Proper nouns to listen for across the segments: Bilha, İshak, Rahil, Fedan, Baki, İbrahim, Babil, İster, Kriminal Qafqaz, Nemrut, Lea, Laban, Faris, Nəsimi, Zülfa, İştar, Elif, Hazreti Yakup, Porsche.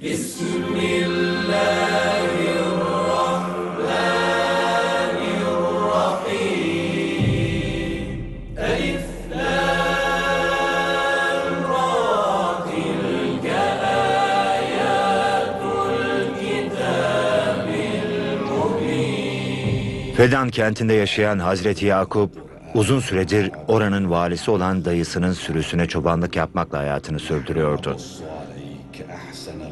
Bismillahirrahmanirrahim. Elif, Lam, Ra, tilke ayatul kitabil mubin. Fedan kentinde yaşayan Hazreti Yakup uzun süredir oranın valisi olan dayısının sürüsüne çobanlık yapmakla hayatını sürdürüyordu.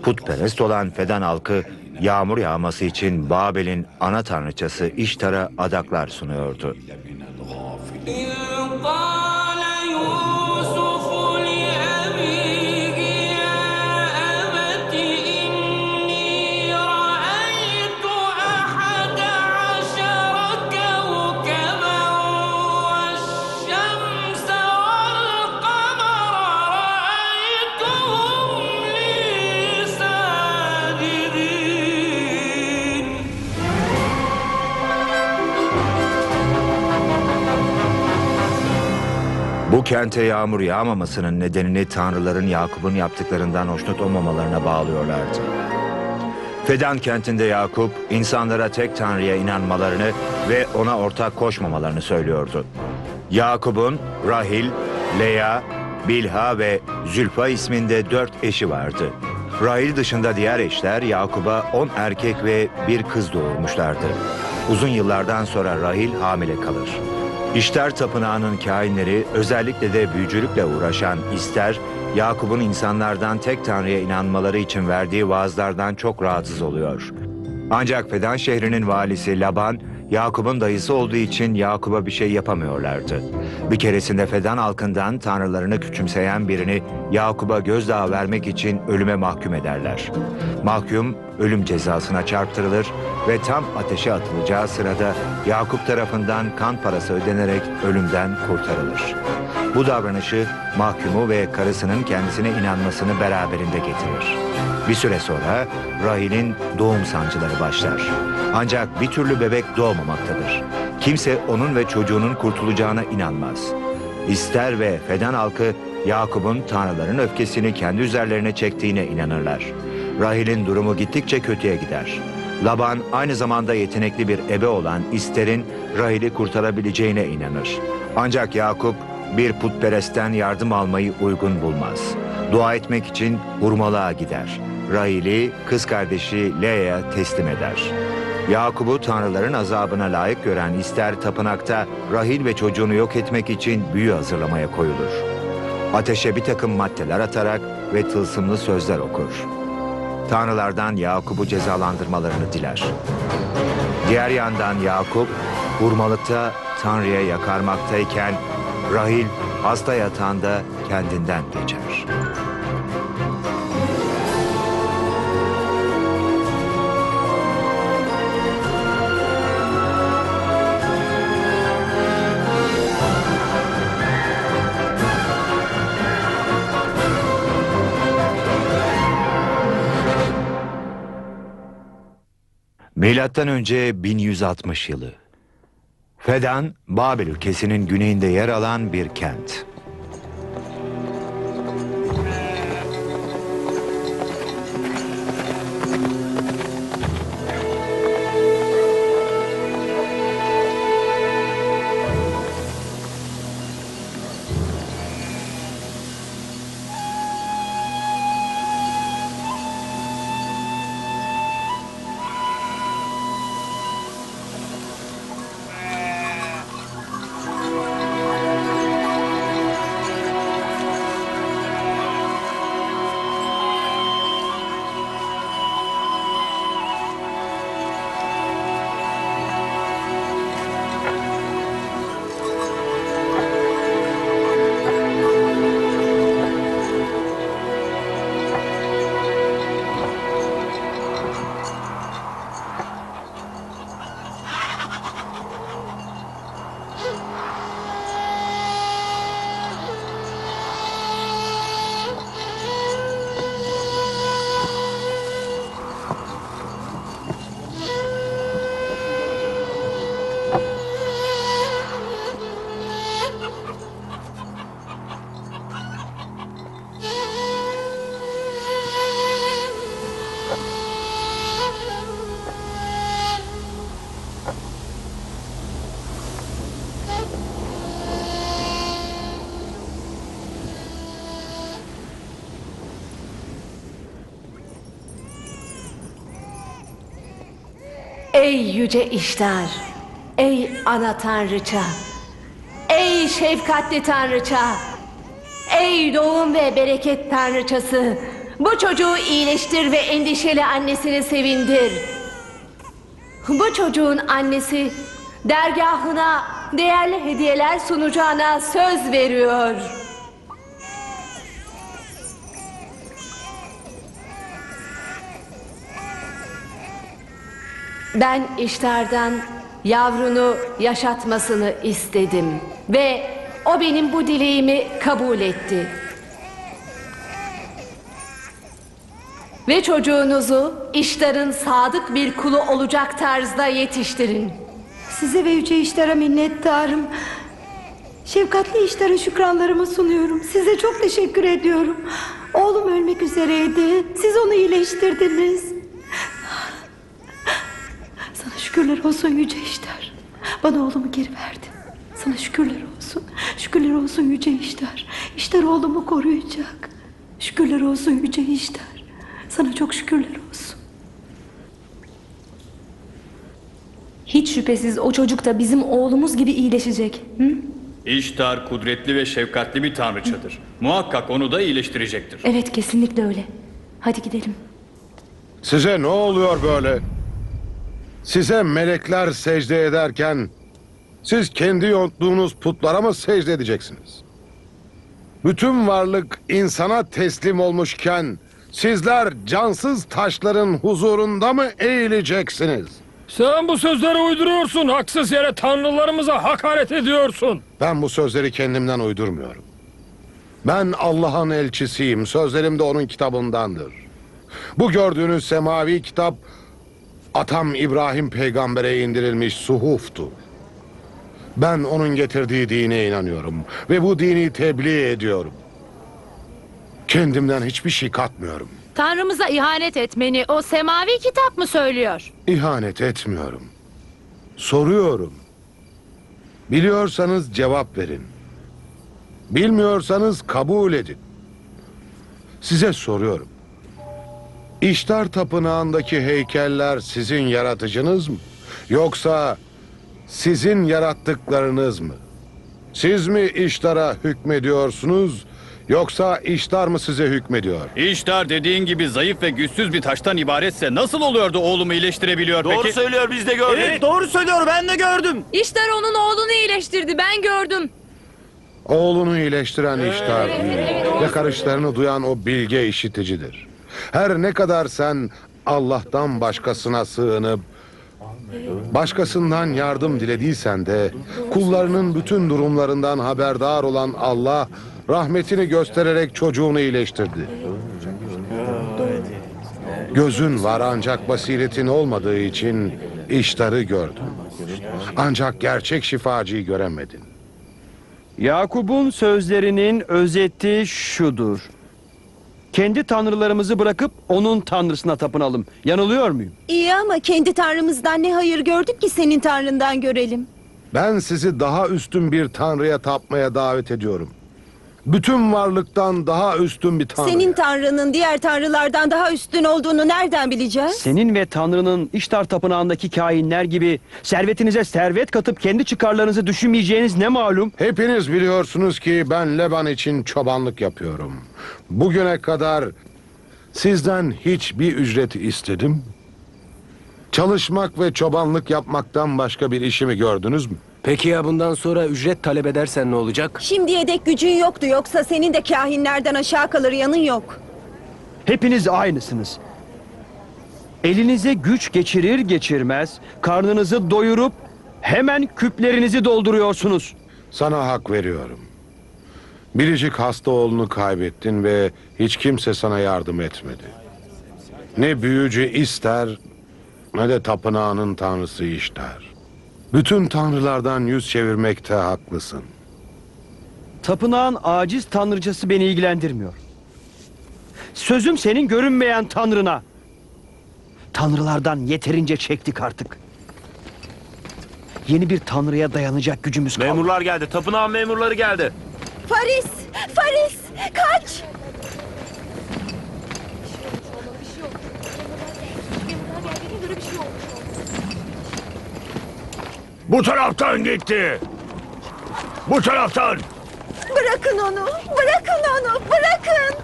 Putperest olan Fedan halkı yağmur yağması için Babil'in ana tanrıçası İştar'a adaklar sunuyordu. Bu kente yağmur yağmamasının nedenini tanrıların Yakup'un yaptıklarından hoşnut olmamalarına bağlıyorlardı. Fedan kentinde Yakup, insanlara tek tanrıya inanmalarını ve ona ortak koşmamalarını söylüyordu. Yakup'un Rahil, Lea, Bilha ve Zülfa isminde 4 eşi vardı. Rahil dışında diğer eşler Yakup'a 10 erkek ve bir kız doğurmuşlardı. Uzun yıllardan sonra Rahil hamile kalır. İştar tapınağının kahinleri, özellikle de büyücülükle uğraşan İster, Yakup'un insanlardan tek tanrıya inanmaları için verdiği vaazlardan çok rahatsız oluyor. Ancak Fedan şehrinin valisi Laban, Yakup'un dayısı olduğu için Yakup'a bir şey yapamıyorlardı. Bir keresinde Fedan halkından tanrılarını küçümseyen birini Yakup'a gözdağı vermek için ölüme mahkum ederler. Mahkum ölüm cezasına çarptırılır ve tam ateşe atılacağı sırada Yakup tarafından kan parası ödenerek ölümden kurtarılır. Bu davranışı mahkumu ve karısının kendisine inanmasını beraberinde getirir. Bir süre sonra Rahil'in doğum sancıları başlar. Ancak bir türlü bebek doğmamaktadır. Kimse onun ve çocuğunun kurtulacağına inanmaz. İster ve Fedan halkı Yakup'un tanrıların öfkesini kendi üzerlerine çektiğine inanırlar. Rahil'in durumu gittikçe kötüye gider. Laban aynı zamanda yetenekli bir ebe olan İster'in Rahil'i kurtarabileceğine inanır. Ancak Yakup bir putperestten yardım almayı uygun bulmaz. Dua etmek için hurmalığa gider. Rahil'i kız kardeşi Lea'ya teslim eder. Yakup'u tanrıların azabına layık gören İster tapınakta Rahil ve çocuğunu yok etmek için büyü hazırlamaya koyulur. Ateşe bir takım maddeler atarak ve tılsımlı sözler okur. Tanrılardan Yakup'u cezalandırmalarını diler. Diğer yandan Yakup, hurmalıkta Tanrı'ya yakarmaktayken Rahil hasta yatağında kendinden geçer. Milattan önce 1160 yılı. Fedan, Babil ülkesinin güneyinde yer alan bir kent. Ey yüce İştar, ey ana tanrıça, ey şefkatli tanrıça, ey doğum ve bereket tanrıçası, bu çocuğu iyileştir ve endişeli annesini sevindir. Bu çocuğun annesi dergâhına değerli hediyeler sunacağına söz veriyor. Ben İştar'dan yavrunu yaşatmasını istedim ve o benim bu dileğimi kabul etti. Ve çocuğunuzu İştar'ın sadık bir kulu olacak tarzda yetiştirin. Size ve yüce İştar'a minnettarım. Şefkatli İştar'ın şükranlarımı sunuyorum. Size çok teşekkür ediyorum. Oğlum ölmek üzereydi. Siz onu iyileştirdiniz. Sana şükürler olsun yüce İştar. Bana oğlumu geri verdin. Sana şükürler olsun. Şükürler olsun yüce İştar. İştar oğlumu koruyacak. Şükürler olsun yüce İştar. Sana çok şükürler olsun. Hiç şüphesiz o çocuk da bizim oğlumuz gibi iyileşecek. Hı? İştar kudretli ve şefkatli bir tanrıçadır. Hı? Muhakkak onu da iyileştirecektir. Evet, kesinlikle öyle. Hadi gidelim. Size ne oluyor böyle? Size melekler secde ederken siz kendi yonttuğunuz putlara mı secde edeceksiniz? Bütün varlık insana teslim olmuşken sizler cansız taşların huzurunda mı eğileceksiniz? Sen bu sözleri uyduruyorsun. Haksız yere tanrılarımıza hakaret ediyorsun. Ben bu sözleri kendimden uydurmuyorum. Ben Allah'ın elçisiyim. Sözlerim de onun kitabındandır. Bu gördüğünüz semavi kitap atam İbrahim peygambere indirilmiş suhuftu. Ben onun getirdiği dine inanıyorum ve bu dini tebliğ ediyorum. Kendimden hiçbir şey katmıyorum. Tanrımıza ihanet etmeni o semavi kitap mı söylüyor? İhanet etmiyorum. Soruyorum. Biliyorsanız cevap verin. Bilmiyorsanız kabul edin. Size soruyorum. İştar tapınağındaki heykeller sizin yaratıcınız mı? Yoksa sizin yarattıklarınız mı? Siz mi İştar'a hükmediyorsunuz? Yoksa İştar mı size hükmediyor? İştar dediğin gibi zayıf ve güçsüz bir taştan ibaretse nasıl oluyordu oğlumu iyileştirebiliyor peki? Doğru söylüyor, biz de gördük. Evet, doğru söylüyor, ben de gördüm. İştar onun oğlunu iyileştirdi, ben gördüm. Oğlunu iyileştiren İştar ve karışlarını duyan o bilge işiticidir. Her ne kadar sen Allah'tan başkasına sığınıp başkasından yardım dilediysen de kullarının bütün durumlarından haberdar olan Allah rahmetini göstererek çocuğunu iyileştirdi. Gözün var ancak basiretin olmadığı için İştar'ı gördün. Ancak gerçek şifacıyı göremedin. Yakup'un sözlerinin özeti şudur. Kendi tanrılarımızı bırakıp onun tanrısına tapınalım. Yanılıyor muyum? İyi ama kendi tanrımızdan ne hayır gördük ki senin tanrından görelim? Ben sizi daha üstün bir tanrıya tapmaya davet ediyorum. Bütün varlıktan daha üstün bir tanrı. Senin tanrının diğer tanrılardan daha üstün olduğunu nereden bileceğiz? Senin ve tanrının İştar tapınağındaki kainler gibi servetinize servet katıp kendi çıkarlarınızı düşünmeyeceğiniz ne malum? Hepiniz biliyorsunuz ki ben Laban için çobanlık yapıyorum. Bugüne kadar sizden hiçbir ücret istedim. Çalışmak ve çobanlık yapmaktan başka bir işimi gördünüz mü? Peki ya bundan sonra ücret talep edersen ne olacak? Şimdiye dek gücün yoktu, yoksa senin de kahinlerden aşağı kalır yanın yok. Hepiniz aynısınız. Elinize güç geçirir geçirmez karnınızı doyurup hemen küplerinizi dolduruyorsunuz. Sana hak veriyorum. Biricik hasta oğlunu kaybettin ve hiç kimse sana yardım etmedi. Ne büyücü İster ne de tapınağının tanrısı İştar. Bütün tanrılardan yüz çevirmekte haklısın. Tapınağın aciz tanrıcası beni ilgilendirmiyor. Sözüm senin görünmeyen tanrına. Tanrılardan yeterince çektik artık. Yeni bir tanrıya dayanacak gücümüz kalmadı. Memurlar geldi, tapınağın memurları geldi. Faris! Faris! Kaç! Bu taraftan gitti. Bu taraftan. Bırakın onu. Bırakın onu. Bırakın.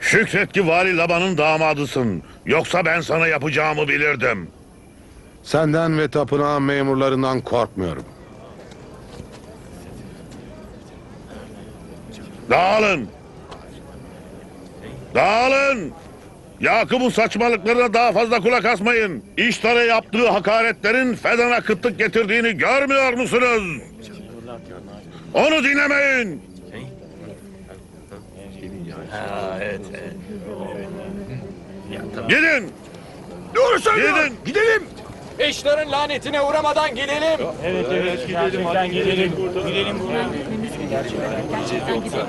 Şükret ki Vali Laban'ın damadısın. Yoksa ben sana yapacağımı bilirdim. Senden ve tapınağın memurlarından korkmuyorum. Dağılın. Dağılın. Yakup'un saçmalıklarına daha fazla kulak asmayın. İştar'a yaptığı hakaretlerin Fedan'a kıtlık getirdiğini görmüyor musunuz? Onu dinlemeyin. Ha, evet, evet. Ya, tamam. Gidin. Doğru söylüyor. Gidin. Gidelim. İştar'ın lanetine uğramadan gidelim. Evet, evet, gidelim. Hadi gidelim. Gidelim buradan. Gerçekten gidelim.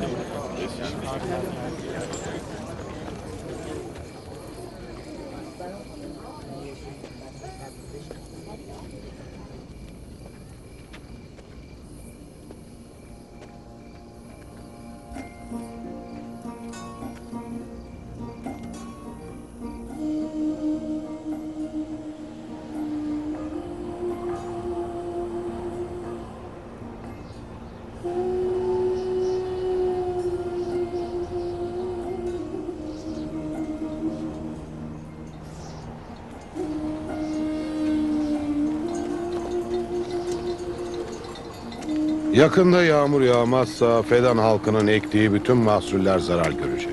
Yakında yağmur yağmazsa Fedan halkının ektiği bütün mahsuller zarar görecek.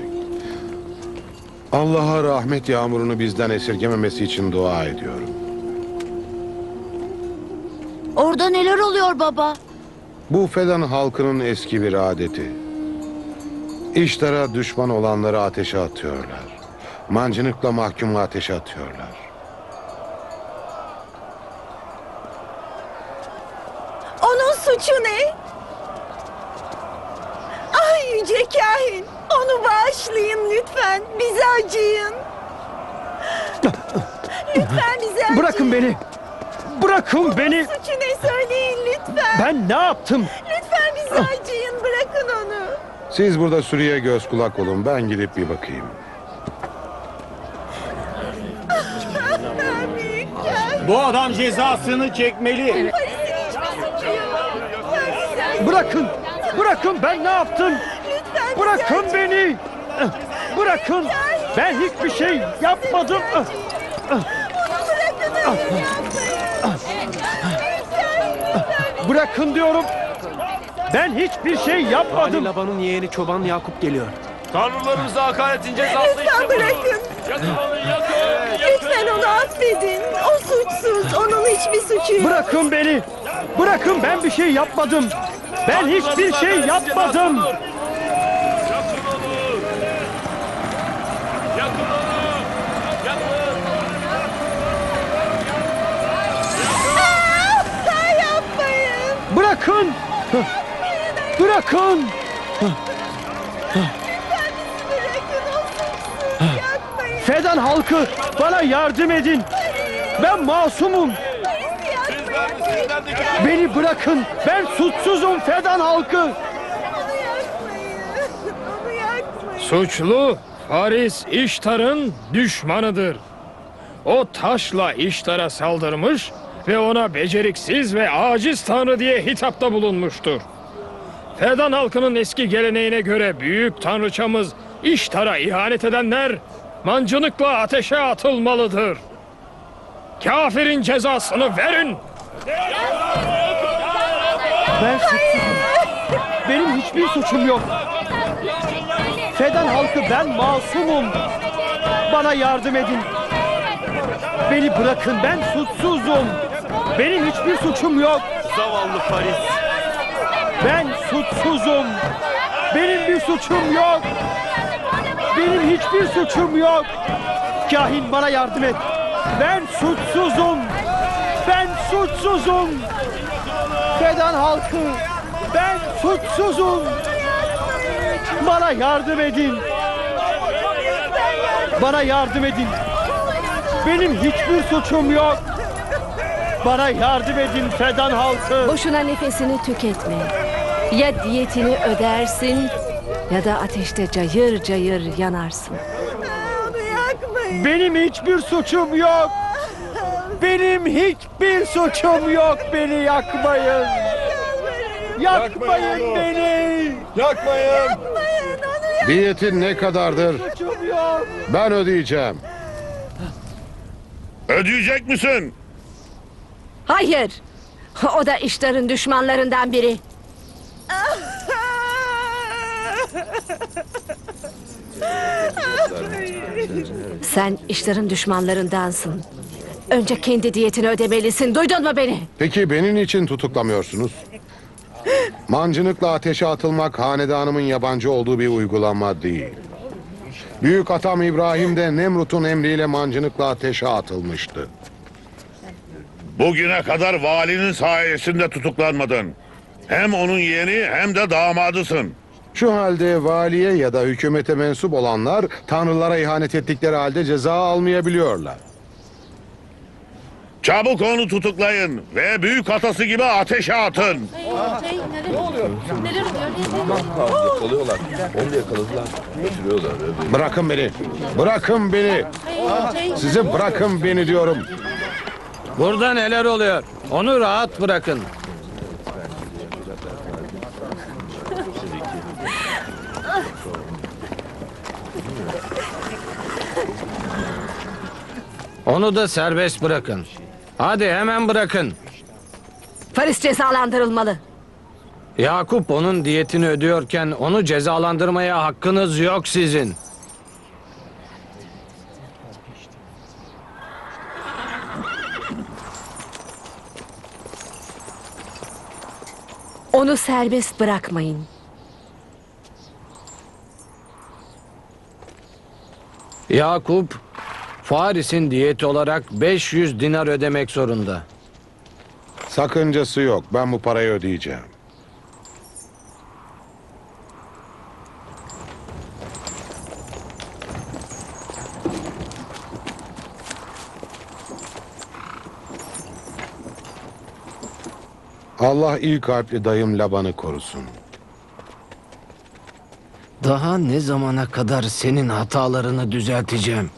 Allah'a rahmet yağmurunu bizden esirgememesi için dua ediyorum. Orada neler oluyor baba? Bu Fedan halkının eski bir adeti. İştar'a düşman olanları ateşe atıyorlar. Mancınıkla mahkumu ateşe atıyorlar. Suçu ne? Ay yüce kahin, onu bağışlayın lütfen, bize acıyın. Lütfen bize acıyın. Bırakın beni. Bırakın onun beni. Suçu ne söyleyin lütfen. Ben ne yaptım? Lütfen bize acıyın, bırakın onu. Siz burada sürüye göz kulak olun, ben gidip bir bakayım. Bu adam cezasını çekmeli. Bırakın! Bırakın! Ben ne yaptım? Lütfen bırakın beni! Bırakın! Lütfen. Ben hiçbir şey yapmadım! Onu bırakın! Lütfen. Bırakın diyorum! Ben hiçbir şey yapmadım! Vali Laban'ın yeğeni Çoban Yakup geliyor. Tanrılarımıza hakaretin cezası işte bunu! Bırakın! Lütfen onu affedin! O suçsuz! Onun hiçbir suçu yok! Bırakın beni! Bırakın, ben bir şey yapmadım! Ben hiçbir şey yapmadım. Yakın olur. Yakın olur. Yakın. Yapmayın. Bırakın. Bırakın. Fedan halkı, bana yardım edin. Ben masumum. Beni bırakın. Ben suçsuzum Fedan halkı. Onu yakmayın. Onu yakmayın. Suçlu Faris İştar'ın düşmanıdır. O taşla İştar'a saldırmış ve ona beceriksiz ve aciz tanrı diye hitapta bulunmuştur. Fedan halkının eski geleneğine göre büyük tanrıçamız İştar'a ihanet edenler mancınıkla ateşe atılmalıdır. Kafirin cezasını verin. Ben suçsuzum. Benim hiçbir suçum yok. Fedan halkı, ben masumum. Bana yardım edin. Beni bırakın, ben suçsuzum. Benim hiçbir suçum yok. Zavallı Faris. Ben suçsuzum. Benim bir suçum yok. Benim hiçbir suçum yok. Kahin, bana yardım et. Ben suçsuzum. Ben suçsuzum. Fedan halkı, ben suçsuzum. Bana yardım edin. Bana yardım edin. Benim hiçbir suçum yok. Bana yardım edin Fedan halkı. Boşuna nefesini tüketme. Ya diyetini ödersin ya da ateşte cayır cayır yanarsın. Benim hiçbir suçum yok. Benim hiçbir suçum yok. Beni yakmayın. Yakmayın beni. Yakmayın. Diyetin ne kadardır? Ben ödeyeceğim. Ödeyecek misin? Hayır. O da İştar'ın düşmanlarından biri. Sen İştar'ın düşmanlarındansın. Önce kendi diyetini ödemelisin. Duydun mu beni? Peki benim için tutuklamıyorsunuz? Mancınıkla ateşe atılmak hanedanımın yabancı olduğu bir uygulama değil. Büyük atam İbrahim de Nemrut'un emriyle mancınıkla ateşe atılmıştı. Bugüne kadar valinin sayesinde tutuklanmadın. Hem onun yeğeni hem de damadısın. Şu halde valiye ya da hükümete mensup olanlar tanrılara ihanet ettikleri halde ceza almayabiliyorlar. Çabuk onu tutuklayın ve büyük atası gibi ateşe atın. Bırakın beni. Bırakın beni. Sizi bırakın beni diyorum. Burada neler oluyor? Onu rahat bırakın. Onu da serbest bırakın. Hadi hemen bırakın. Faris cezalandırılmalı. Yakup onun diyetini ödüyorken onu cezalandırmaya hakkınız yok sizin. Onu serbest bırakmayın. Yakup, Faris'in diyeti olarak 500 dinar ödemek zorunda. Sakıncası yok. Ben bu parayı ödeyeceğim. Allah iyi kalpli dayım Laban'ı korusun. Daha ne zamana kadar senin hatalarını düzelteceğim?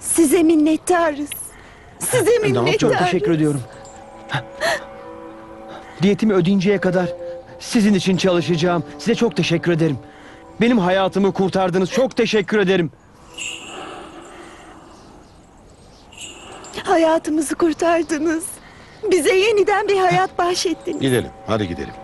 Size minnettarız. Size minnettarız. Çok teşekkür ediyorum. Diyetimi ödeyinceye kadar sizin için çalışacağım. Size çok teşekkür ederim. Benim hayatımı kurtardınız. Çok teşekkür ederim. Hayatımızı kurtardınız. Bize yeniden bir hayat bahşettiniz. Gidelim. Hadi gidelim.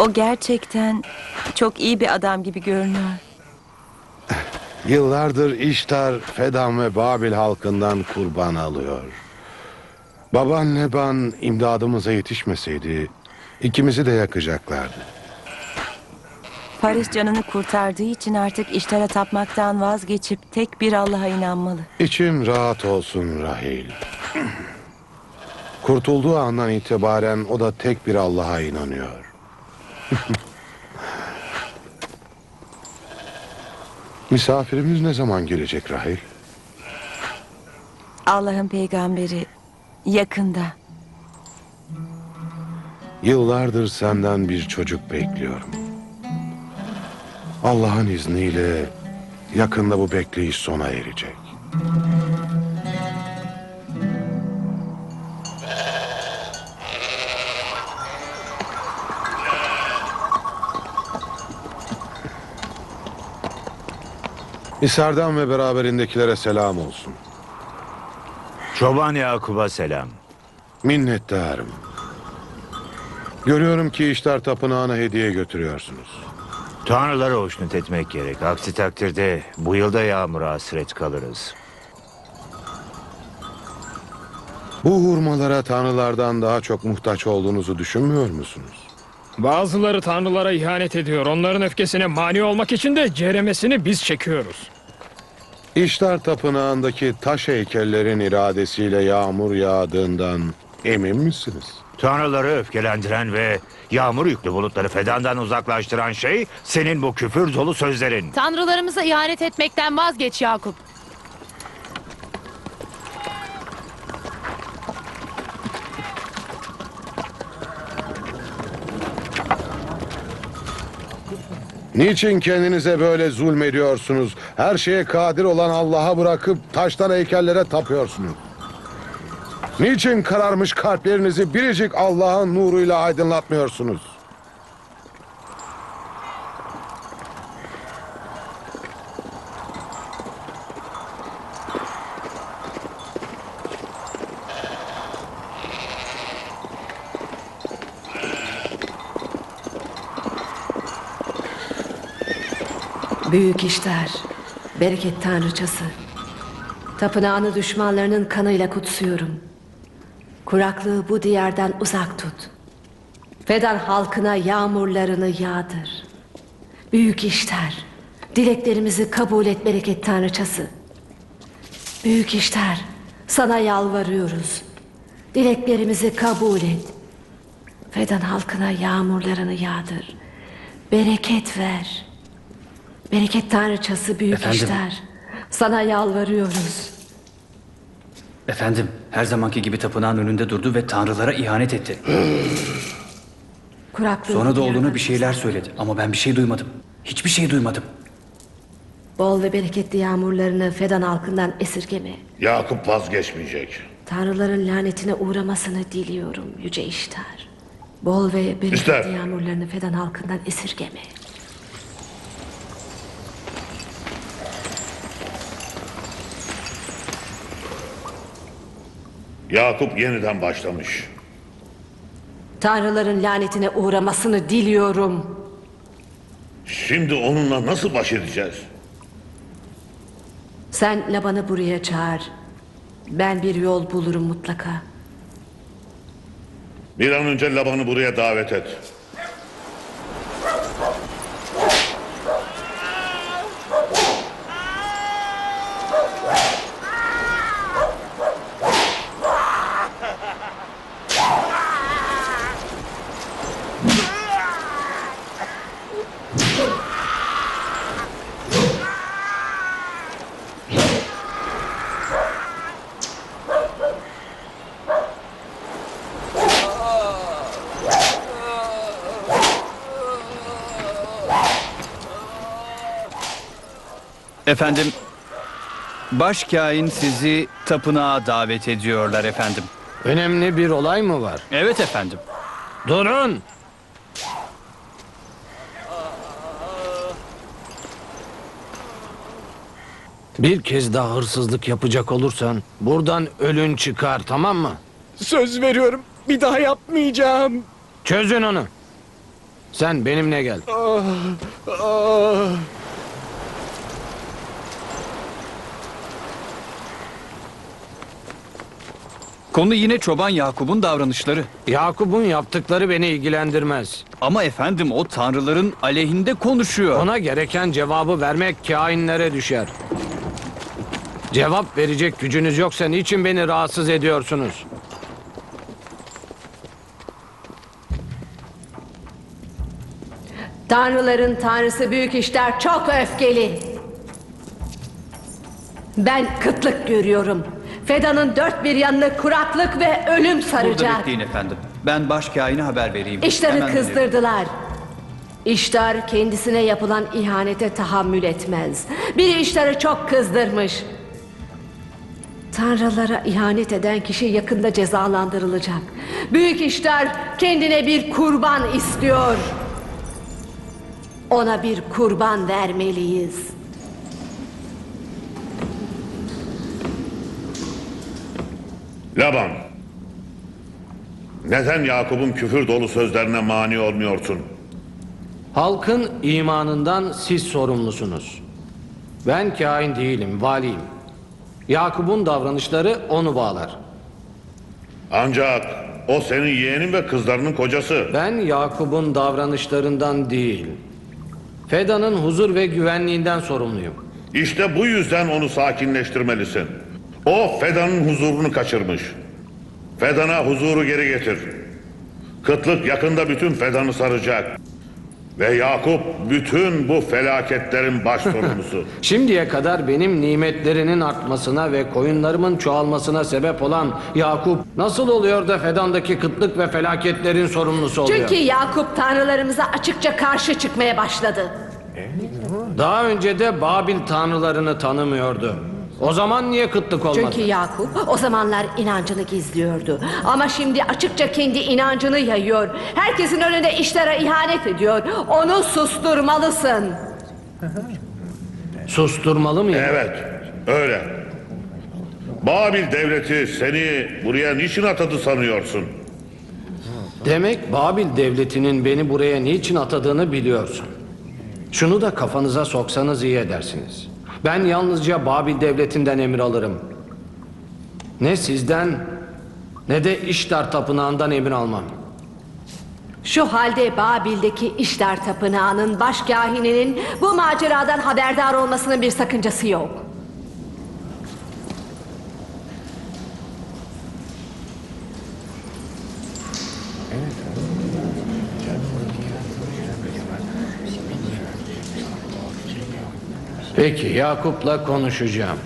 O gerçekten çok iyi bir adam gibi görünüyor. Yıllardır İştar, Fedan ve Babil halkından kurban alıyor. Baban Laban imdadımıza yetişmeseydi ikimizi de yakacaklardı. Faris canını kurtardığı için artık İştar'a tapmaktan vazgeçip tek bir Allah'a inanmalı. İçin rahat olsun Rahil. Kurtulduğu andan itibaren o da tek bir Allah'a inanıyor. Misafirimiz ne zaman gelecek Rahil? Allah'ın peygamberi yakında. Yıllardır senden bir çocuk bekliyorum. Allah'ın izniyle yakında bu bekleyiş sona erecek. İsar'dan ve beraberindekilere selam olsun. Çoban Yakup'a selam. Minnettarım. Görüyorum ki İştar Tapınağı'na hediye götürüyorsunuz. Tanrılara hoşnut etmek gerek. Aksi takdirde bu yılda yağmura hasret kalırız. Bu hurmalara tanrılardan daha çok muhtaç olduğunuzu düşünmüyor musunuz? Bazıları tanrılara ihanet ediyor. Onların öfkesine mani olmak için de ceremesini biz çekiyoruz. İştar Tapınağı'ndaki taş heykellerin iradesiyle yağmur yağdığından emin misiniz? Tanrıları öfkelendiren ve yağmur yüklü bulutları Fedan'dan uzaklaştıran şey senin bu küfür dolu sözlerin. Tanrılarımıza ihanet etmekten vazgeç Yakup. Niçin kendinize böyle zulmediyorsunuz? Her şeye kadir olan Allah'a bırakıp taştan heykellere tapıyorsunuz. Niçin kararmış kalplerinizi biricik Allah'ın nuruyla aydınlatmıyorsunuz? Büyük İştar, bereket tanrıçası. Tapınağını düşmanlarının kanıyla kutsuyorum. Kuraklığı bu diyardan uzak tut. Fedan halkına yağmurlarını yağdır. Büyük İştar, dileklerimizi kabul et bereket tanrıçası. Büyük İştar, sana yalvarıyoruz. Dileklerimizi kabul et. Fedan halkına yağmurlarını yağdır. Bereket ver. Bereket tanrıçası büyük Efendim. İştar, sana yalvarıyoruz. Efendim, her zamanki gibi tapınağın önünde durdu ve tanrılara ihanet etti. Sonra da oğluna bir şeyler söyledi ama ben bir şey duymadım. Hiçbir şey duymadım. Bol ve bereketli yağmurlarını Fedan halkından esirgeme. Yakup vazgeçmeyecek. Tanrıların lanetine uğramasını diliyorum Yüce İştar. Bol ve bereketli yağmurlarını Fedan halkından esirgeme. Yakup yeniden başlamış. Tanrıların lanetine uğramasını diliyorum. Şimdi onunla nasıl baş edeceğiz? Sen Laban'ı buraya çağır. Ben bir yol bulurum mutlaka. Bir an önce Laban'ı buraya davet et. Efendim, başkâhin sizi tapınağa davet ediyorlar efendim. Önemli bir olay mı var? Evet efendim. Durun! Bir kez daha hırsızlık yapacak olursan buradan ölün çıkar, tamam mı? Söz veriyorum, bir daha yapmayacağım. Çözün onu. Sen benimle gel. Konu yine Çoban Yakup'un davranışları. Yakup'un yaptıkları beni ilgilendirmez. Ama efendim o tanrıların aleyhinde konuşuyor. Ona gereken cevabı vermek kâhinlere düşer. Cevap verecek gücünüz yoksa niçin beni rahatsız ediyorsunuz? Tanrıların tanrısı büyük işler çok öfkeli. Ben kıtlık görüyorum. Fedan'ın dört bir yanını kuraklık ve ölüm saracak. Burada bekleyin efendim. Ben başkâhine haber vereyim. İştar'ı kızdırdılar. İştar kendisine yapılan ihanete tahammül etmez. Biri İştar'ı çok kızdırmış. Tanrılara ihanet eden kişi yakında cezalandırılacak. Büyük İştar kendine bir kurban istiyor. Ona bir kurban vermeliyiz. Laban, neden Yakup'un küfür dolu sözlerine mani olmuyorsun? Halkın imanından siz sorumlusunuz. Ben kahin değilim, valiyim. Yakup'un davranışları onu bağlar. Ancak o senin yeğenin ve kızlarının kocası. Ben Yakup'un davranışlarından değil, Fedan'ın huzur ve güvenliğinden sorumluyum. İşte bu yüzden onu sakinleştirmelisin. O Fedan'ın huzurunu kaçırmış. Fedan'a huzuru geri getir. Kıtlık yakında bütün Fedan'ı saracak. Ve Yakup bütün bu felaketlerin baş sorumlusu. Şimdiye kadar benim nimetlerinin artmasına ve koyunlarımın çoğalmasına sebep olan Yakup nasıl oluyor da Fedan'daki kıtlık ve felaketlerin sorumlusu oluyor? Çünkü Yakup tanrılarımıza açıkça karşı çıkmaya başladı. Daha önce de Babil tanrılarını tanımıyordu. O zaman niye kıtlık olmadı? Çünkü Yakup o zamanlar inancını gizliyordu. Ama şimdi açıkça kendi inancını yayıyor. Herkesin önünde İştar'a ihanet ediyor. Onu susturmalısın. Susturmalı mıyım? Evet, öyle. Babil devleti seni buraya niçin atadı sanıyorsun? Demek Babil devletinin beni buraya niçin atadığını biliyorsun. Şunu da kafanıza soksanız iyi edersiniz. Ben yalnızca Babil devletinden emir alırım. Ne sizden ne de İştar tapınağından emir almam. Şu halde Babil'deki İştar tapınağının başkâhininin bu maceradan haberdar olmasının bir sakıncası yok. Peki, Yakup'la konuşacağım.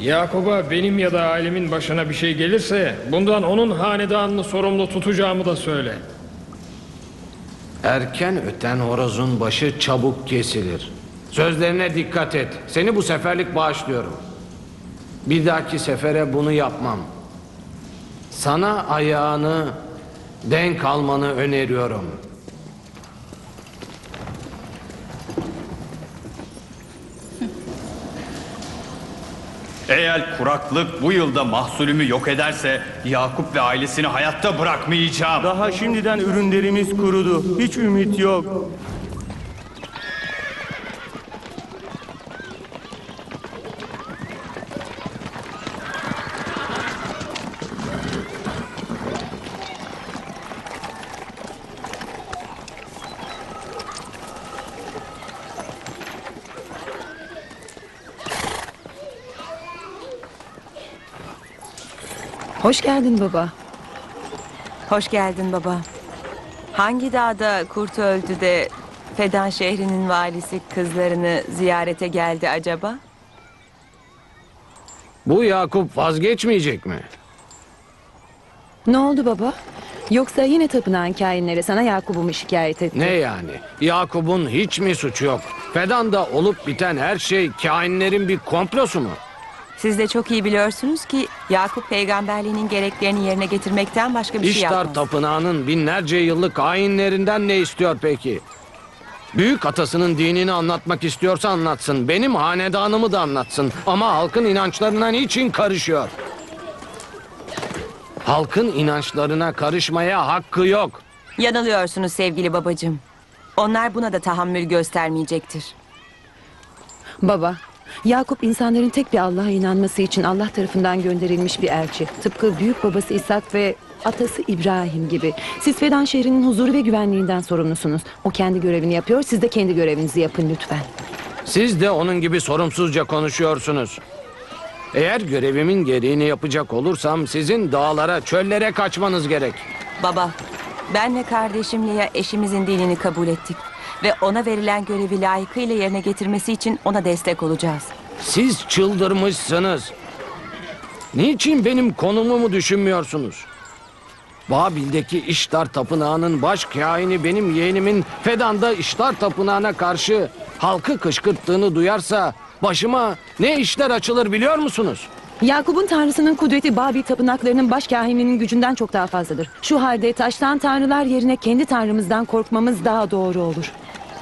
Yakup'a benim ya da ailemin başına bir şey gelirse bundan onun hanedanını sorumlu tutacağımı da söyle. Erken öten horozun başı çabuk kesilir. Sözlerine dikkat et. Seni bu seferlik bağışlıyorum. Bir dahaki sefere bunu yapmam. Sana ayağını denk almanı öneriyorum. Eğer kuraklık bu yılda mahsulümü yok ederse Yakup ve ailesini hayatta bırakmayacağım. Daha şimdiden ürünlerimiz kurudu. Hiç ümit yok. Hoş geldin baba. Hoş geldin baba. Hangi dağda kurt öldü de Fedan şehrinin valisi kızlarını ziyarete geldi acaba? Bu Yakup vazgeçmeyecek mi? Ne oldu baba? Yoksa yine tapınan kâhinleri sana Yakup'u mu şikayet etti? Ne yani? Yakup'un hiç mi suçu yok? Fedan'da olup biten her şey kâhinlerin bir komplosu mu? Siz de çok iyi biliyorsunuz ki Yakup peygamberliğinin gereklerini yerine getirmekten başka bir şey yapmaz. İştar tapınağının binlerce yıllık hainlerinden ne istiyor peki? Büyük atasının dinini anlatmak istiyorsa anlatsın. Benim hanedanımı da anlatsın. Ama halkın inançlarına niçin karışıyor? Halkın inançlarına karışmaya hakkı yok. Yanılıyorsunuz sevgili babacığım. Onlar buna da tahammül göstermeyecektir. Baba... Yakup insanların tek bir Allah'a inanması için Allah tarafından gönderilmiş bir elçi. Tıpkı büyük babası İshak ve atası İbrahim gibi. Siz Fedan şehrinin huzuru ve güvenliğinden sorumlusunuz. O kendi görevini yapıyor, siz de kendi görevinizi yapın lütfen. Siz de onun gibi sorumsuzca konuşuyorsunuz. Eğer görevimin gereğini yapacak olursam sizin dağlara, çöllere kaçmanız gerek. Baba, ben ve kardeşim Lea eşimizin dinini kabul ettik. Ve ona verilen görevi layıkıyla yerine getirmesi için ona destek olacağız. Siz çıldırmışsınız. Niçin benim konumumu düşünmüyorsunuz? Babil'deki İştar Tapınağı'nın baş kâhini benim yeğenimin Fedan'da İştar Tapınağı'na karşı halkı kışkırttığını duyarsa başıma ne işler açılır biliyor musunuz? Yakup'un tanrısının kudreti Babil tapınaklarının baş kahininin gücünden çok daha fazladır. Şu halde taştan tanrılar yerine kendi tanrımızdan korkmamız daha doğru olur.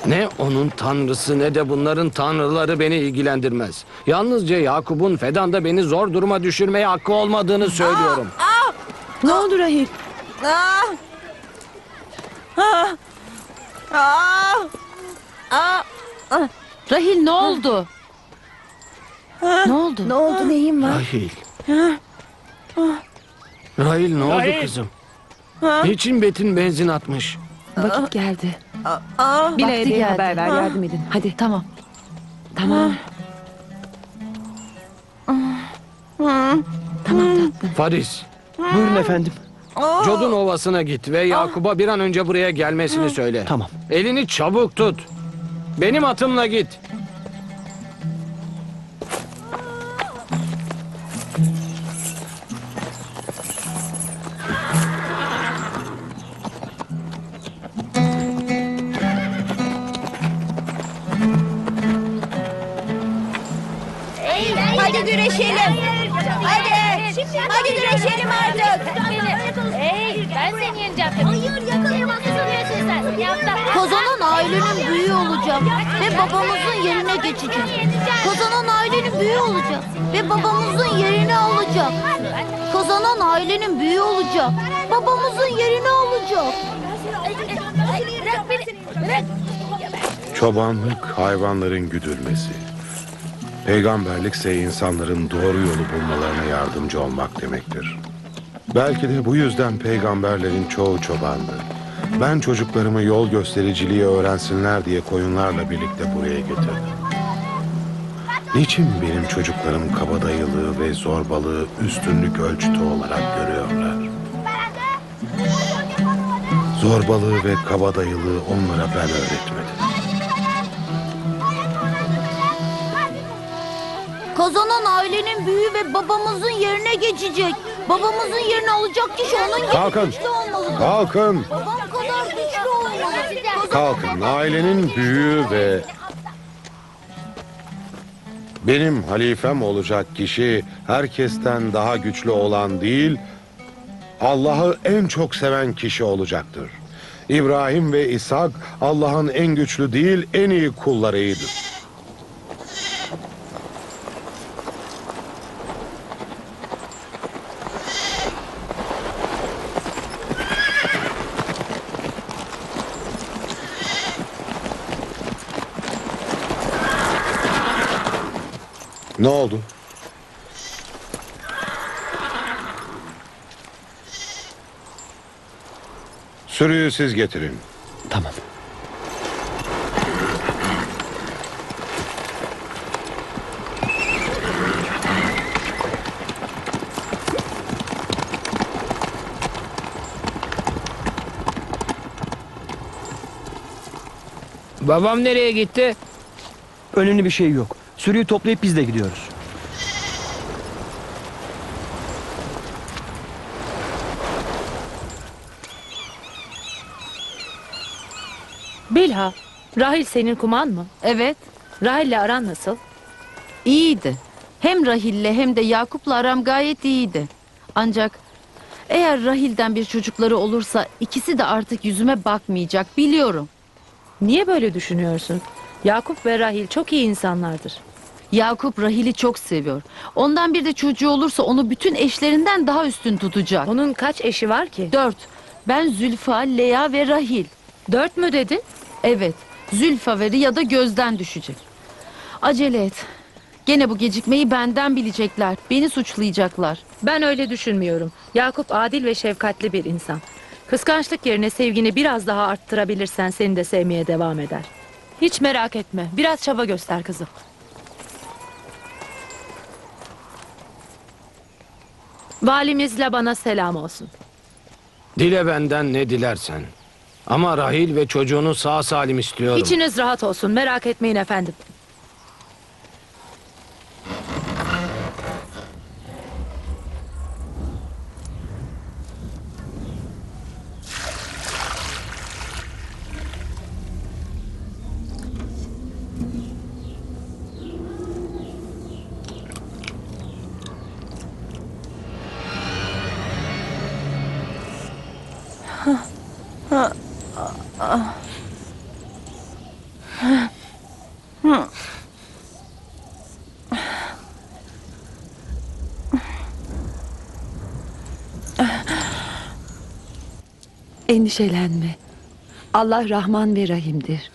Ne onun tanrısı ne de bunların tanrıları beni ilgilendirmez. Yalnızca Yakup'un Fedan'da beni zor duruma düşürmeye hakkı olmadığını söylüyorum. Ne oldu Rahil? Rahil ne oldu? Ne oldu? Ne oldu, neyim var? Rahil. Rahil ne oldu kızım? Niçin Betin benzin atmış? Vakit geldi. Bilha'ya bir haber ver, yardım edin. Hadi tamam. Tamam. Tamam tatlım. Faris. Buyurun efendim. Codun Ovası'na git ve Yakup'a bir an önce buraya gelmesini söyle. Tamam. Elini çabuk tut. Benim atımla git. Hadi güreşelim artık. Ben seni yeneceğim. Hayır, yakalayamazsın sen. Kazanan ailenin büyüğü olacağım ve babamızın yerine geçeceğim. Kazanan ailenin büyüğü olacağım ve babamızın yerini alacağım. Kazanan ailenin büyüğü olacağım. Babamızın yerini alacağım. Çobanlık hayvanların güdülmesi. Peygamberlik ise insanların doğru yolu bulmalarına yardımcı olmak demektir. Belki de bu yüzden peygamberlerin çoğu çobandı. Ben çocuklarımı yol göstericiliği öğrensinler diye koyunlarla birlikte buraya getirdim. Niçin benim çocuklarım kabadayılığı ve zorbalığı üstünlük ölçütü olarak görüyorlar? Zorbalığı ve kabadayılığı onlara ben öğretmedim. Kazanan ailenin büyüğü ve babamızın yerine geçecek. Babamızın yerini alacak kişi onun gibi güçlü olmalı. Kalkın. Babam kadar güçlü olmalı. Kalkın. Ailenin büyüğü ve benim halifem olacak kişi herkesten daha güçlü olan değil, Allah'ı en çok seven kişi olacaktır. İbrahim ve İshak Allah'ın en güçlü değil, en iyi kullarıydı. Ne oldu? Sürüyü siz getirin. Tamam. Babam nereye gitti? Önemli bir şey yok. Sürüyü toplayıp biz de gidiyoruz. Bilha, Rahil senin kuman mı? Evet. Rahil'le aran nasıl? İyiydi. Hem Rahil'le hem de Yakup'la aram gayet iyiydi. Ancak eğer Rahil'den bir çocukları olursa ikisi de artık yüzüme bakmayacak, biliyorum. Niye böyle düşünüyorsun? Yakup ve Rahil çok iyi insanlardır. Yakup Rahil'i çok seviyor. Ondan bir de çocuğu olursa onu bütün eşlerinden daha üstün tutacak. Onun kaç eşi var ki? 4. Ben Zülfa, Lea ve Rahil. 4 mü dedin? Evet. Zülfa ve ya da gözden düşecek. Acele et. Gene bu gecikmeyi benden bilecekler. Beni suçlayacaklar. Ben öyle düşünmüyorum. Yakup adil ve şefkatli bir insan. Kıskançlık yerine sevgini biraz daha arttırabilirsen seni de sevmeye devam eder. Hiç merak etme. Biraz çaba göster kızım. Valimiz Laban'a selam olsun. Dile benden ne dilersen. Ama Rahil ve çocuğunu sağ salim istiyorum. İçiniz rahat olsun. Merak etmeyin efendim. Endişelenme. Allah Rahman ve Rahim'dir.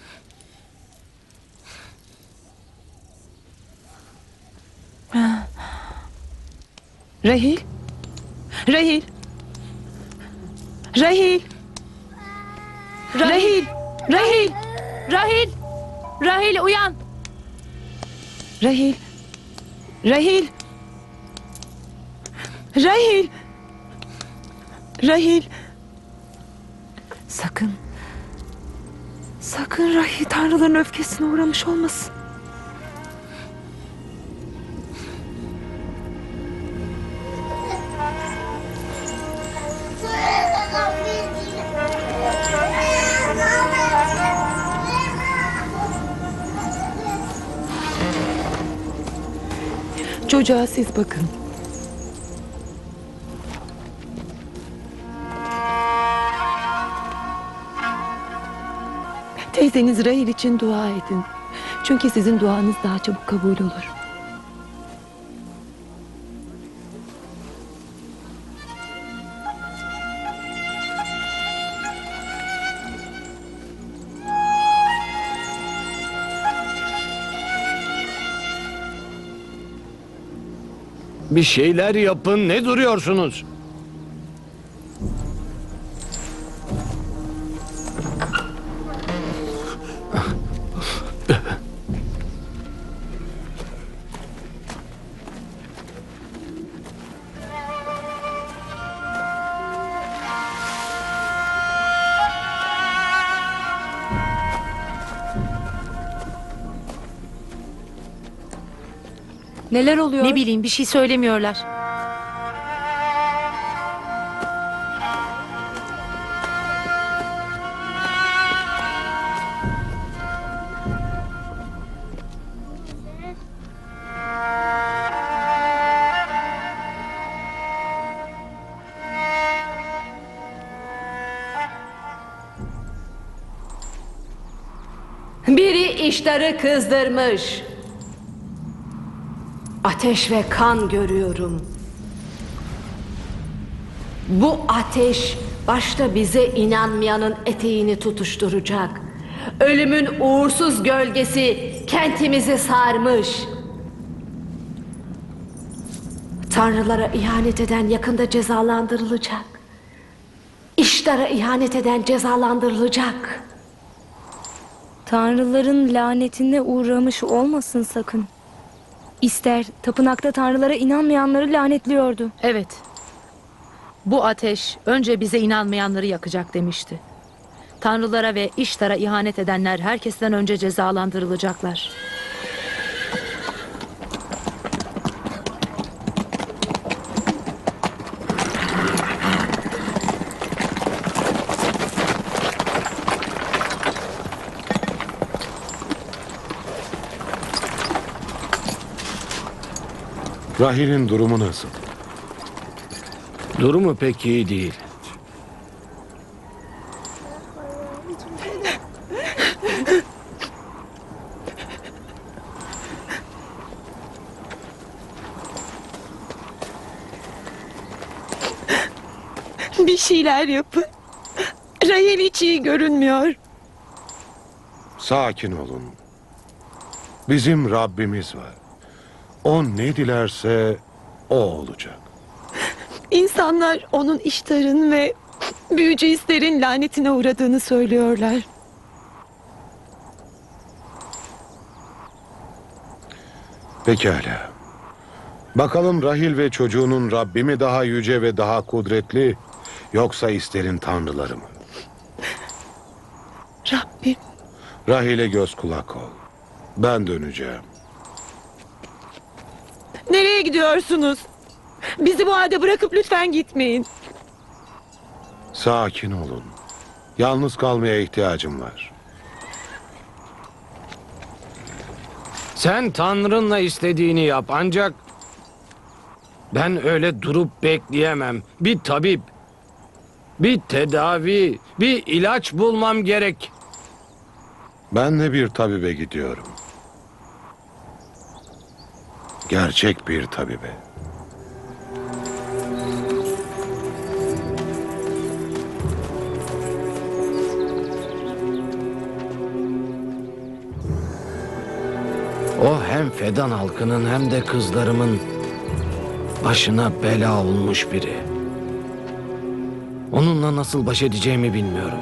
Rahil? Rahil! Rahil! Rahil! Rahil! Rahil! Rahil uyan! Rahil! Rahil! Rahil! Rahil! Sakın! Sakın Rahil Tanrı'nın öfkesine uğramış olmasın. Çocuğa siz bakın. Teyzeniz Rahil için dua edin. Çünkü sizin duanız daha çabuk kabul olur. Bir şeyler yapın, ne duruyorsunuz? Neler oluyor? Ne bileyim, bir şey söylemiyorlar. Biri İştar'ı kızdırmış. Ateş ve kan görüyorum. Bu ateş başta bize inanmayanın eteğini tutuşturacak. Ölümün uğursuz gölgesi kentimizi sarmış. Tanrılara ihanet eden yakında cezalandırılacak. İştar'a ihanet eden cezalandırılacak. Tanrıların lanetine uğramış olmasın sakın. İster tapınakta tanrılara inanmayanları lanetliyordu. Evet. Bu ateş önce bize inanmayanları yakacak demişti. Tanrılara ve İştar'a ihanet edenler herkesten önce cezalandırılacaklar. Rahil'in durumu nasıl? Durumu pek iyi değil. Bir şeyler yapın. Rahil hiç iyi görünmüyor. Sakin olun. Bizim Rabbimiz var. O ne dilerse o olacak. İnsanlar onun İştar'ın ve büyücü İster'in lanetine uğradığını söylüyorlar. Pekala. Bakalım Rahil ve çocuğunun Rabbi mi daha yüce ve daha kudretli, yoksa İster'in tanrıları mı? Rabbim. Rahil'e göz kulak ol. Ben döneceğim. Nereye gidiyorsunuz? Bizi bu halde bırakıp lütfen gitmeyin. Sakin olun. Yalnız kalmaya ihtiyacım var. Sen Tanrınla istediğini yap, ancak ben öyle durup bekleyemem. Bir tabip Bir tedavi, bir ilaç bulmam gerek. Ben de bir tabibe gidiyorum. Gerçek bir tabibe. O hem Fedan halkının hem de kızlarımın başına bela olmuş biri. Onunla nasıl baş edeceğimi bilmiyorum.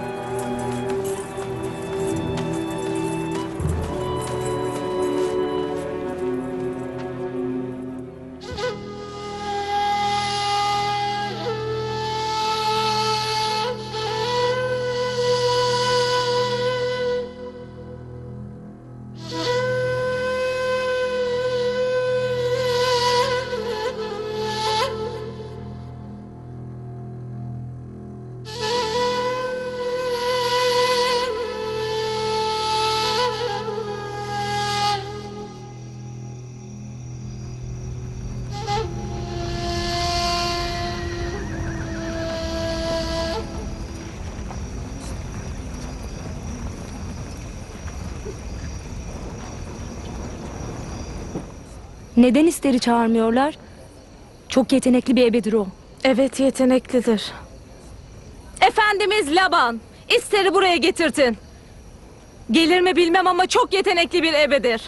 Neden İster'i çağırmıyorlar? Çok yetenekli bir ebedir o. Evet, yeteneklidir. Efendimiz Laban, İster'i buraya getirtin. Gelir mi bilmem ama çok yetenekli bir ebedir.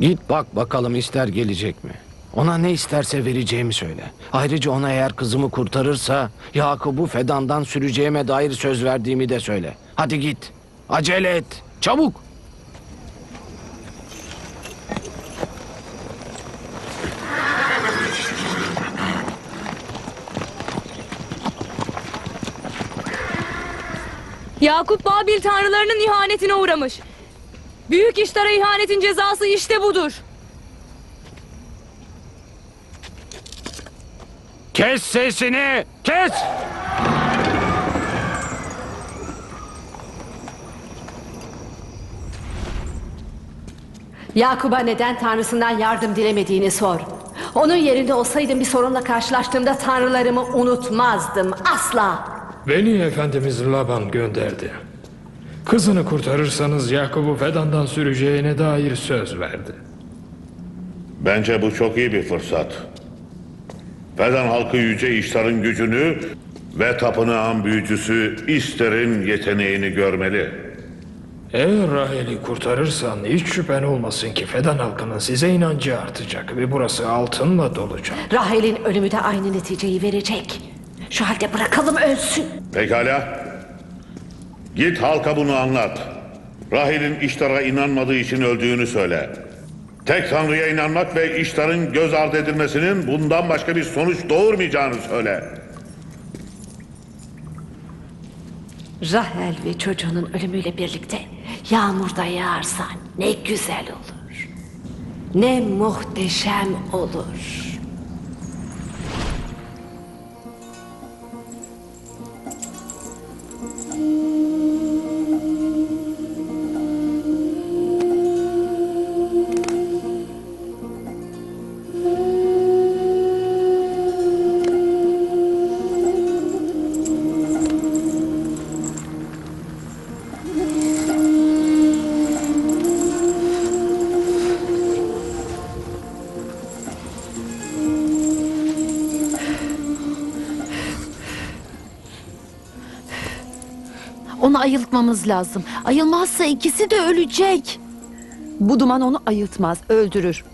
Git bak bakalım İster gelecek mi? Ona ne isterse vereceğimi söyle. Ayrıca ona eğer kızımı kurtarırsa Yakup'u Fedan'dan süreceğime dair söz verdiğimi de söyle. Hadi git. Acele et. Çabuk. Yakup Babil tanrılarının ihanetine uğramış. Büyük İştar'a ihanetin cezası işte budur. Kes sesini! Kes! Yakup'a neden Tanrısından yardım dilemediğini sor. Onun yerinde olsaydım bir sorunla karşılaştığımda tanrılarımı unutmazdım asla. Beni Efendimiz Laban gönderdi. Kızını kurtarırsanız Yakup'u Fedan'dan süreceğine dair söz verdi. Bence bu çok iyi bir fırsat. Fedan halkı Yüce İştar'ın gücünü ve tapınağın büyücüsü İster'in yeteneğini görmeli. Eğer Rahil'i kurtarırsan hiç şüphen olmasın ki Fedan halkının size inancı artacak ve burası altınla dolacak. Rahil'in ölümü de aynı neticeyi verecek. Şu halde bırakalım ölsün. Pekala. Git halka bunu anlat. Rahil'in İştar'a inanmadığı için öldüğünü söyle. Tek Tanrı'ya inanmak ve İştar'ın göz ardı edilmesinin bundan başka bir sonuç doğurmayacağını söyle. Rahil ve çocuğunun ölümüyle birlikte yağmurda yağarsa ne güzel olur. Ne muhteşem olur. Ayıltmamız lazım. Ayılmazsa ikisi de ölecek. Bu duman onu ayıltmaz, öldürür.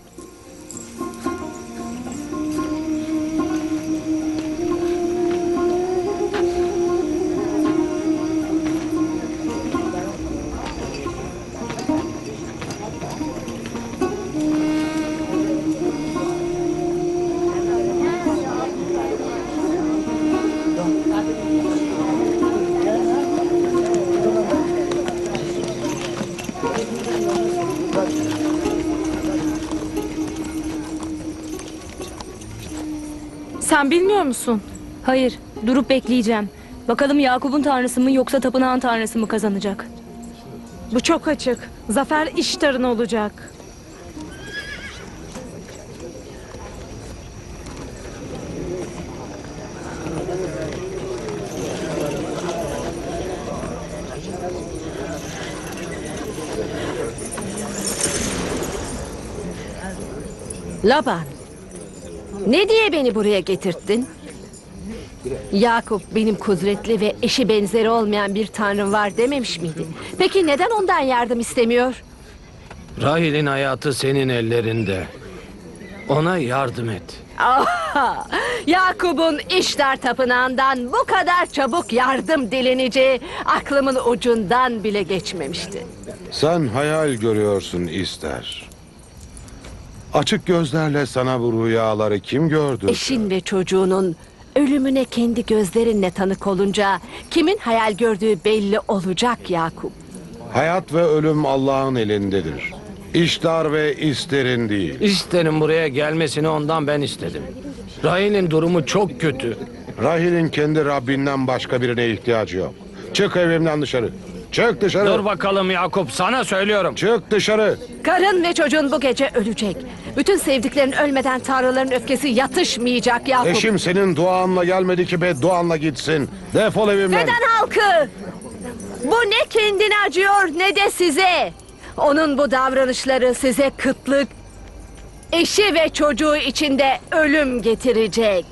Sen bilmiyor musun? Hayır, durup bekleyeceğim. Bakalım Yakup'un tanrısı mı yoksa tapınağın tanrısı mı kazanacak? Bu çok açık. Zafer İştar'ın olacak. Laban, ne diye beni buraya getirttin? Yakup, benim kudretli ve eşi benzeri olmayan bir tanrım var dememiş miydi? Peki neden ondan yardım istemiyor? Rahil'in hayatı senin ellerinde. Ona yardım et. Yakup'un İştar tapınağından bu kadar çabuk yardım dileneceği aklımın ucundan bile geçmemişti. Sen hayal görüyorsun İster. Açık gözlerle sana bu rüyaları kim gördü? Eşin ve çocuğunun ölümüne kendi gözlerinle tanık olunca kimin hayal gördüğü belli olacak Yakup. Hayat ve ölüm Allah'ın elindedir. İştar ve İster'in değil. İster'in buraya gelmesini ondan ben istedim. Rahil'in durumu çok kötü. Rahil'in kendi Rabbinden başka birine ihtiyacı yok. Çık evimden dışarı. Çık dışarı. Dur bakalım Yakup, sana söylüyorum. Çık dışarı. Karın ve çocuğun bu gece ölecek. Bütün sevdiklerin ölmeden tanrıların öfkesi yatışmayacak Yakup. Eşim senin duanla gelmedi ki bedduanla gitsin. Defol evimden. Fedan halkı, bu ne kendine acıyor ne de size. Onun bu davranışları size kıtlık, eşi ve çocuğu içinde ölüm getirecek.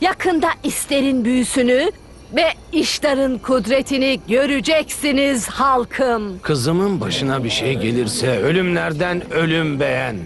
Yakında İster'in büyüsünü ve İştar'ın kudretini göreceksiniz halkım. Kızımın başına bir şey gelirse ölümlerden ölüm beğen.